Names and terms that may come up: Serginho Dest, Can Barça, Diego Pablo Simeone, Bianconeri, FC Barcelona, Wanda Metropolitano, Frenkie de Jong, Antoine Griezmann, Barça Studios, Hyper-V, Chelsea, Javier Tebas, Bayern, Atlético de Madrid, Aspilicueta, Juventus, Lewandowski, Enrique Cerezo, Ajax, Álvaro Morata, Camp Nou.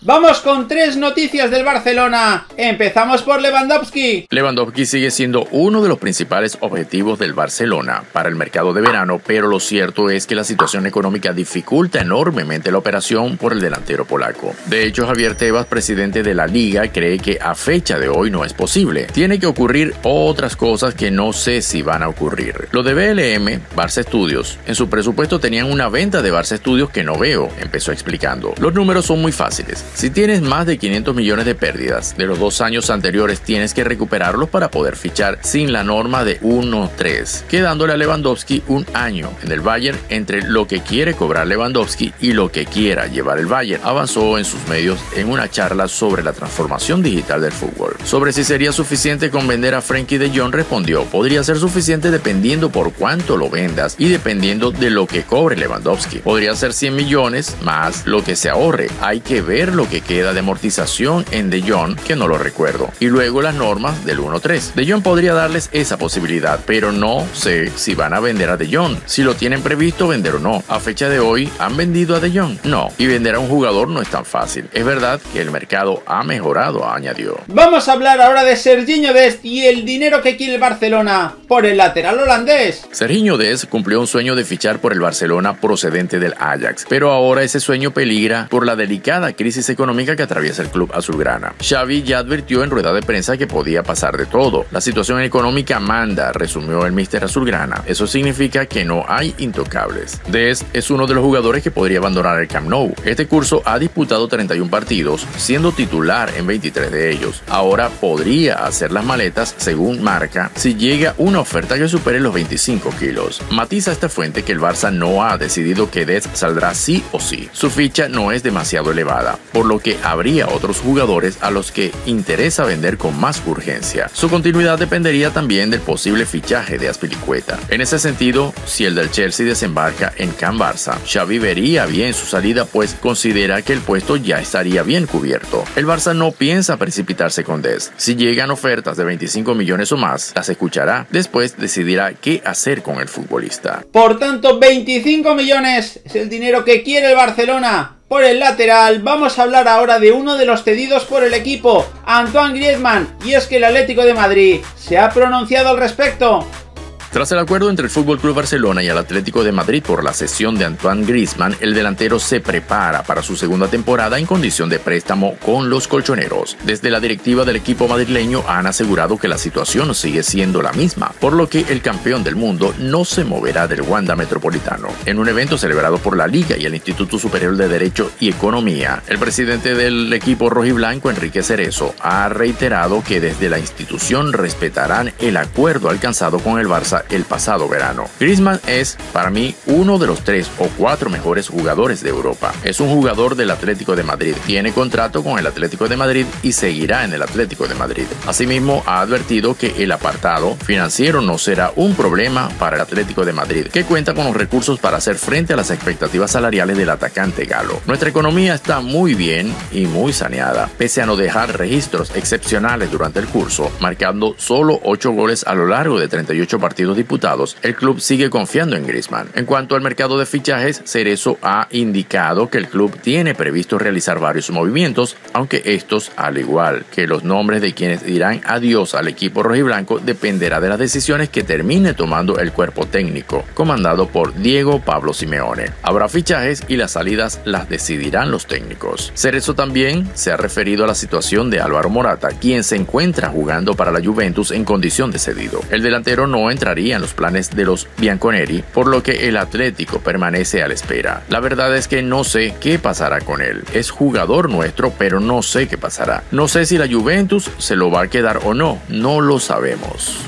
Vamos con tres noticias del Barcelona. Empezamos por Lewandowski. Lewandowski sigue siendo uno de los principales objetivos del Barcelona para el mercado de verano, pero lo cierto es que la situación económica dificulta enormemente la operación por el delantero polaco. De hecho, Javier Tebas, presidente de la liga, cree que a fecha de hoy no es posible. Tiene que ocurrir otras cosas que no sé si van a ocurrir. Lo de BLM, Barça Studios. En su presupuesto tenían una venta de Barça Studios que no veo, empezó explicando. Los números son muy fáciles. Si tienes más de 500 millones de pérdidas de los 2 años anteriores, tienes que recuperarlos para poder fichar sin la norma de 1-3, quedándole a Lewandowski un año en el Bayern entre lo que quiere cobrar Lewandowski y lo que quiera llevar el Bayern, avanzó en sus medios en una charla sobre la transformación digital del fútbol. Sobre si sería suficiente con vender a Frenkie de Jong, respondió: podría ser suficiente dependiendo por cuánto lo vendas y dependiendo de lo que cobre Lewandowski. Podría ser 100 millones más lo que se ahorre. Hay que ver lo que queda de amortización en De Jong, que no lo recuerdo, y luego las normas del 1-3. De Jong podría darles esa posibilidad, pero no sé si van a vender a De Jong, si lo tienen previsto vender o no. A fecha de hoy, ¿han vendido a De Jong? No, y vender a un jugador no es tan fácil. Es verdad que el mercado ha mejorado, añadió. Vamos a hablar ahora de Serginho Dest y el dinero que quiere el Barcelona por el lateral holandés. Serginho Dest cumplió un sueño de fichar por el Barcelona procedente del Ajax, pero ahora ese sueño peligra por la delicada crisis económica que atraviesa el club azulgrana. Xavi ya advirtió en rueda de prensa que podía pasar de todo. La situación económica manda, resumió el míster azulgrana. Eso significa que no hay intocables. Dest es uno de los jugadores que podría abandonar el Camp Nou. Este curso ha disputado 31 partidos, siendo titular en 23 de ellos. Ahora podría hacer las maletas, según Marca, si llega una oferta que supere los 25 kilos. Matiza esta fuente que el Barça no ha decidido que Dest saldrá sí o sí. Su ficha no es demasiado elevada, por lo que habría otros jugadores a los que interesa vender con más urgencia. Su continuidad dependería también del posible fichaje de Aspilicueta. En ese sentido, si el del Chelsea desembarca en Can Barça, Xavi vería bien su salida, pues considera que el puesto ya estaría bien cubierto. El Barça no piensa precipitarse con Dest. Si llegan ofertas de 25 millones o más, las escuchará. Después decidirá qué hacer con el futbolista. Por tanto, 25 millones es el dinero que quiere el Barcelona por el lateral. Vamos a hablar ahora de uno de los cedidos por el equipo, Antoine Griezmann, y es que el Atlético de Madrid se ha pronunciado al respecto. Tras el acuerdo entre el FC Barcelona y el Atlético de Madrid por la cesión de Antoine Griezmann, el delantero se prepara para su segunda temporada en condición de préstamo con los colchoneros. Desde la directiva del equipo madrileño han asegurado que la situación sigue siendo la misma, por lo que el campeón del mundo no se moverá del Wanda Metropolitano. En un evento celebrado por la Liga y el Instituto Superior de Derecho y Economía, el presidente del equipo rojiblanco, Enrique Cerezo, ha reiterado que desde la institución respetarán el acuerdo alcanzado con el Barça el pasado verano. Griezmann es, para mí, uno de los 3 o 4 mejores jugadores de Europa. Es un jugador del Atlético de Madrid. Tiene contrato con el Atlético de Madrid y seguirá en el Atlético de Madrid. Asimismo, ha advertido que el apartado financiero no será un problema para el Atlético de Madrid, que cuenta con los recursos para hacer frente a las expectativas salariales del atacante galo. Nuestra economía está muy bien y muy saneada, pese a no dejar registros excepcionales durante el curso, marcando solo 8 goles a lo largo de 38 partidos disputados. El club sigue confiando en Griezmann. En cuanto al mercado de fichajes, Cerezo ha indicado que el club tiene previsto realizar varios movimientos, aunque estos, al igual que los nombres de quienes dirán adiós al equipo rojiblanco, dependerá de las decisiones que termine tomando el cuerpo técnico, comandado por Diego Pablo Simeone. Habrá fichajes y las salidas las decidirán los técnicos. Cerezo también se ha referido a la situación de Álvaro Morata, quien se encuentra jugando para la Juventus en condición de cedido. El delantero no entraría en los planes de los Bianconeri, por lo que el Atlético permanece a la espera. La verdad es que no sé qué pasará con él. Es jugador nuestro, pero no sé qué pasará. No sé si la Juventus se lo va a quedar o no. No lo sabemos.